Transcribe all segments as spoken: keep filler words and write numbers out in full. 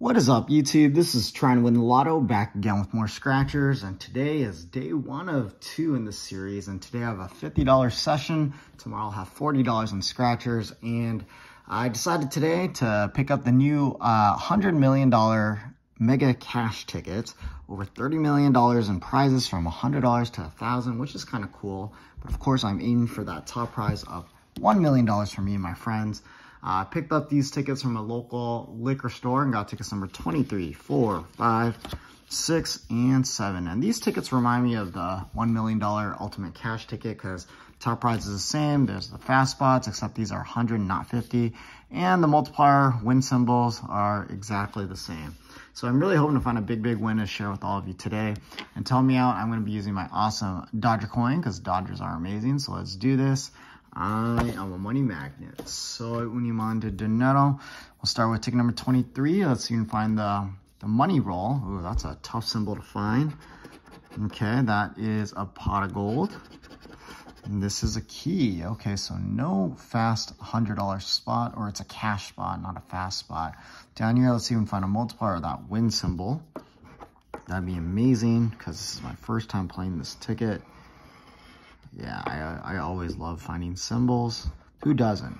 What is up, YouTube? This is Try and Win the Lotto, back again with more scratchers, and today is day one of two in this series, and today I have a fifty dollar session. Tomorrow I'll have forty dollars in scratchers, and I decided today to pick up the new uh, one hundred million dollar mega cash tickets, over thirty million dollars in prizes from one hundred dollars to one thousand dollars, which is kind of cool, but of course I'm aiming for that top prize of one million dollars for me and my friends. I uh, picked up these tickets from a local liquor store and got tickets number twenty-three, four, five, six, and seven. And these tickets remind me of the one million dollar Ultimate Cash ticket because top prize is the same. There's the fast spots, except these are one hundred, not fifty. And the multiplier win symbols are exactly the same. So I'm really hoping to find a big, big win to share with all of you today. And tell me out, I'm going to be using my awesome Dodger coin because Dodgers are amazing. So let's do this. I am a money magnet. Soy unimante dinero. We'll start with ticket number twenty-three. Let's see if we can find the, the money roll. Ooh, that's a tough symbol to find. Okay, that is a pot of gold. And this is a key. Okay, so no fast one hundred dollar spot, or it's a cash spot, not a fast spot. Down here, let's see if we can find a multiplier or that win symbol. That'd be amazing because this is my first time playing this ticket. Yeah, I, I always love finding symbols. Who doesn't?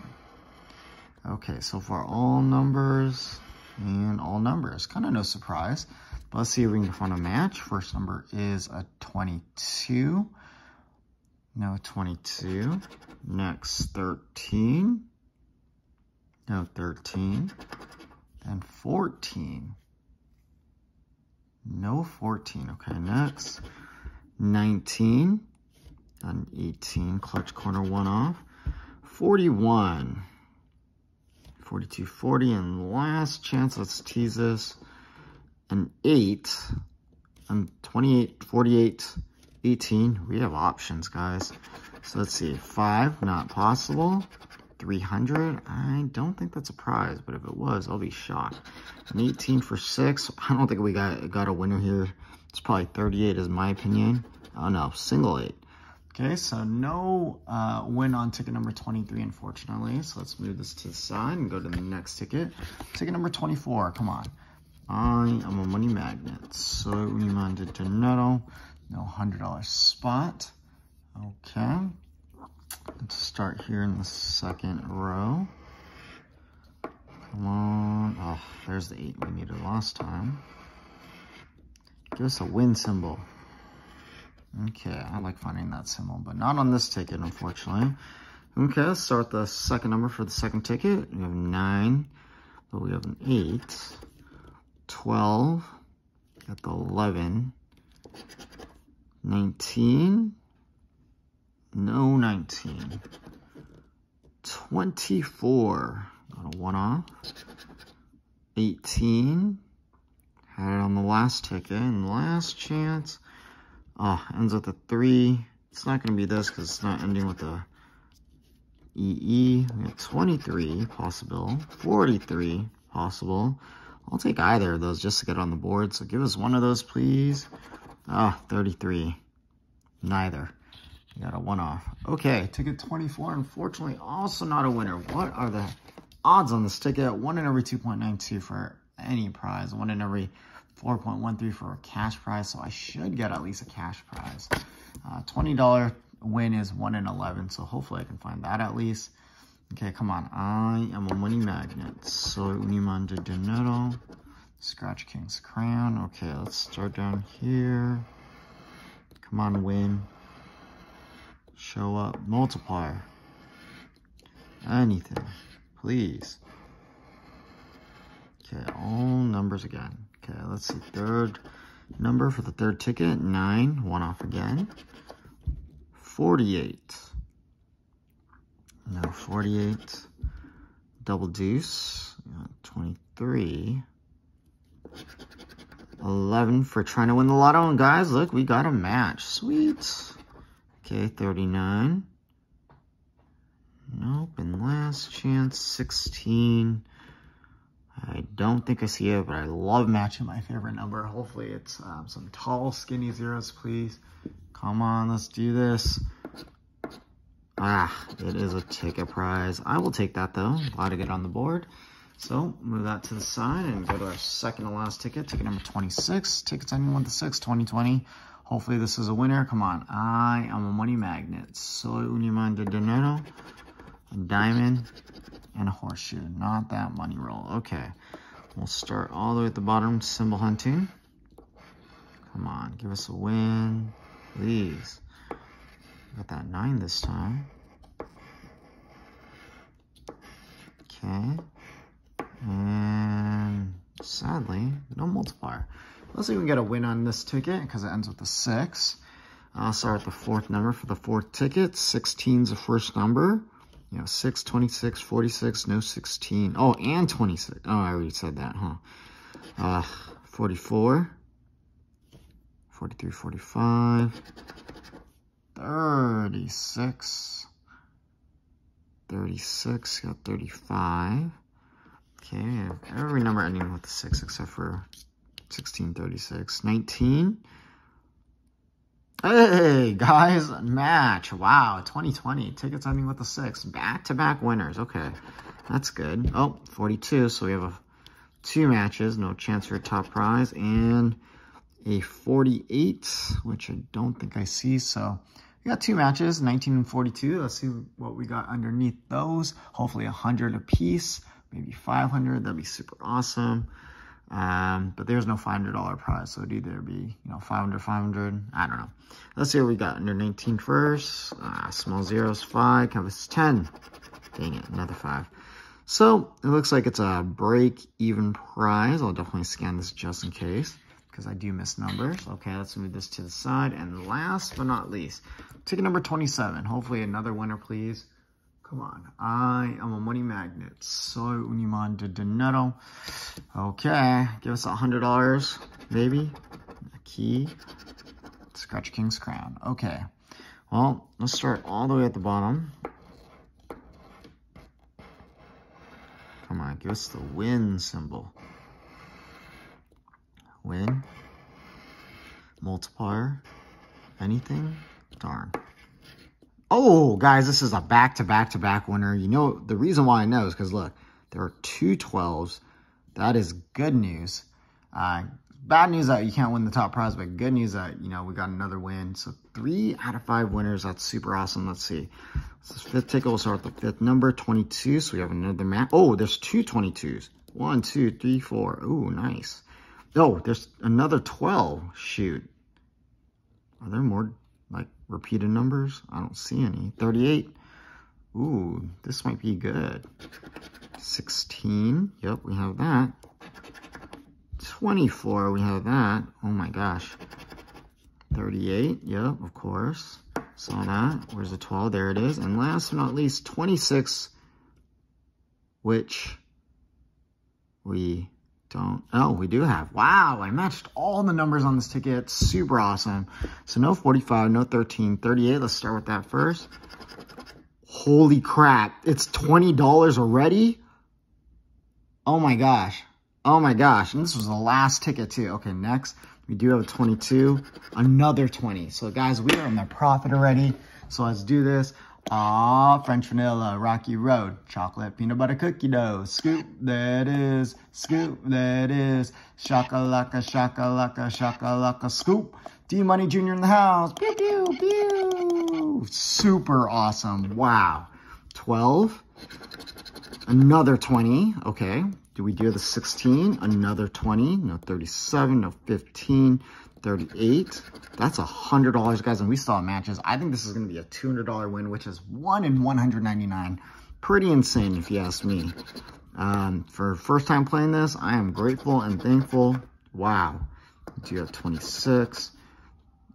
Okay, so far all numbers and all numbers. Kind of no surprise. But let's see if we can find a match. First number is a twenty-two. No, twenty-two. Next, thirteen. No, thirteen. Then fourteen. No, fourteen. Okay, next. nineteen. An eighteen, clutch corner one off. forty-one. forty-two, forty, and last chance, let's tease this. An eight, and twenty-eight, forty-eight, eighteen. We have options, guys. So let's see, five, not possible. three hundred, I don't think that's a prize, but if it was, I'll be shocked. An eighteen for six, I don't think we got, got a winner here. It's probably thirty-eight is my opinion. Oh no, single eight. Okay, so no uh, win on ticket number twenty-three, unfortunately. So let's move this to the side and go to the next ticket. Ticket number twenty-four, come on. I am a money magnet. So, unimante dinero. No one hundred dollar spot. Okay. Let's start here in the second row. Come on. Oh, there's the eight we needed last time. Give us a win symbol. Okay, I like finding that symbol, but not on this ticket, unfortunately. Okay, let's start the second number for the second ticket. We have nine, but we have an eight, twelve, got the eleven, nineteen, no nineteen, twenty-four, got a one off, eighteen, had it on the last ticket, and last chance. Oh, ends with a three. It's not going to be this because it's not ending with a E E. We have twenty-three possible. forty-three possible. I'll take either of those just to get on the board. So give us one of those, please. Ah, oh, thirty-three. Neither. We got a one off. Okay, ticket twenty-four. Unfortunately, also not a winner. What are the odds on this ticket? One in every two point nine two for any prize. One in every four point one three for a cash prize, so I should get at least a cash prize. Uh, twenty dollar win is one in eleven, so hopefully I can find that at least. Okay, come on. I am a money magnet. Soy unimante dinero. Scratch King's Crown. Okay, let's start down here. Come on, win. Show up. Multiplier. Anything. Please. Okay, all numbers again. Okay, let's see, third number for the third ticket, nine, one off again, forty-eight, no, forty-eight, double deuce, twenty-three, eleven for trying to win the lotto, and guys, look, we got a match, sweet. Okay, thirty-nine, nope, and last chance, sixteen, I don't think I see it, but I love matching my favorite number. Hopefully it's um, some tall, skinny zeros, please. Come on, let's do this. Ah, it is a ticket prize. I will take that, though. Glad to get on the board. So move that to the side and go to our second to last ticket, ticket number twenty-six. Tickets ending with the six, twenty twenty. Hopefully this is a winner. Come on, I am a money magnet. Soy un imán de dinero, a diamond, and a horseshoe. Not that money roll. Okay, we'll start all the way at the bottom, symbol hunting. Come on, give us a win, please. Got that nine this time. Okay. And sadly, no multiplier. Let's see if we can get a win on this ticket because it ends with a six. I'll start with the fourth number for the fourth ticket. sixteen is the first number. You know, six, twenty-six, forty-six, no sixteen. Oh, and twenty-six. Oh, I already said that, huh? Uh, forty-four. forty-three, forty-five. thirty-six. thirty-six, got thirty-five. Okay, every number ending with a six except for sixteen, thirty-six, nineteen. Hey, guys, match. Wow, twenty twenty. Tickets ending with a six. Back-to-back winners. Okay, that's good. Oh, forty-two, so we have a, two matches. No chance for a top prize. And a forty-eight, which I don't think I see, so... we got two matches, nineteen and forty-two. Let's see what we got underneath those. Hopefully one hundred a piece, maybe five hundred. That'd be super awesome. Um, but there's no five hundred dollar prize, so it'd either be, you know, five hundred, five hundred. I don't know. Let's see what we got under nineteen first. Ah, small zeros, five. Canvas ten. Dang it, another five. So it looks like it's a break-even prize. I'll definitely scan this just in case, because I do miss numbers. Okay, let's move this to the side. And last but not least, ticket number twenty-seven. Hopefully another winner, please. Come on. I am a money magnet. Soy un imán de dinero. Okay, give us one hundred dollars, baby. A key. Scratch King's crown. Okay. Well, let's start all the way at the bottom. Come on, give us the win symbol. Win, multiplier, anything, darn. Oh, guys, this is a back-to-back-to-back winner. You know, the reason why I know is because, look, there are two twelves. That is good news. Uh, bad news that you can't win the top prize, but good news that, you know, we got another win. So three out of five winners. That's super awesome. Let's see. This is fifth ticket. We'll start with the fifth number, twenty-two. So we have another match. Oh, there's two twenty-twos. One, two, three, four. Ooh, nice. Oh, there's another twelve. Shoot. Are there more, like, repeated numbers? I don't see any. thirty-eight. Ooh, this might be good. sixteen. Yep, we have that. twenty-four, we have that. Oh, my gosh. thirty-eight. Yep, of course. Saw that. Where's the twelve? There it is. And last but not least, twenty-six, which we... don't, oh, we do have. Wow, I matched all the numbers on this ticket. Super awesome. So no forty-five, no thirteen, thirty-eight. Let's start with that first. Holy crap, it's twenty dollars already? Oh my gosh. Oh my gosh. And this was the last ticket too. Okay, next. We do have a twenty-two, another twenty. So guys, we are in the profit already. So let's do this. Ah, French vanilla, rocky road, chocolate peanut butter cookie dough. Scoop, there it is. Scoop, there it is. Shakalaka, shakalaka, shakalaka, scoop. D-Money Junior in the house. Pew, pew, pew. Super awesome. Wow. twelve. Another twenty. Okay. Do we do the sixteen? Another twenty. No thirty-seven. No fifteen. thirty-eight. That's one hundred dollars, guys, and we still have matches. I think this is going to be a two hundred dollar win, which is one in one hundred ninety-nine. Pretty insane, if you ask me. Um, for first time playing this, I am grateful and thankful. Wow. We do have twenty-six.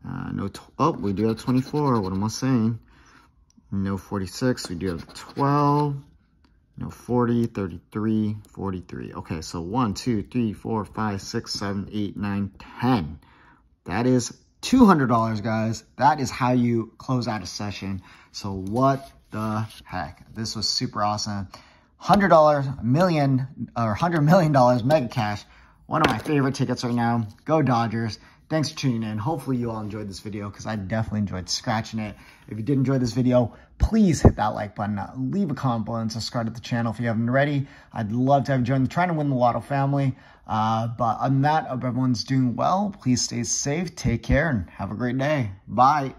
Uh, no. Oh, we do have twenty-four. What am I saying? No forty-six. We do have twelve. No forty, thirty-three, forty-three. Okay, so one, two, three, four, five, six, seven, eight, nine, ten. That is two hundred dollars, guys. That is how you close out a session. So what the heck? This was super awesome. one hundred dollars million or one hundred million dollars mega cash. One of my favorite tickets right now. Go Dodgers. Thanks for tuning in. Hopefully you all enjoyed this video because I definitely enjoyed scratching it. If you did enjoy this video, please hit that like button, leave a comment, and subscribe to the channel if you haven't already. I'd love to have you join the Try and Win the Lotto family. Uh, but on that, I hope everyone's doing well. Please stay safe, take care, and have a great day. Bye.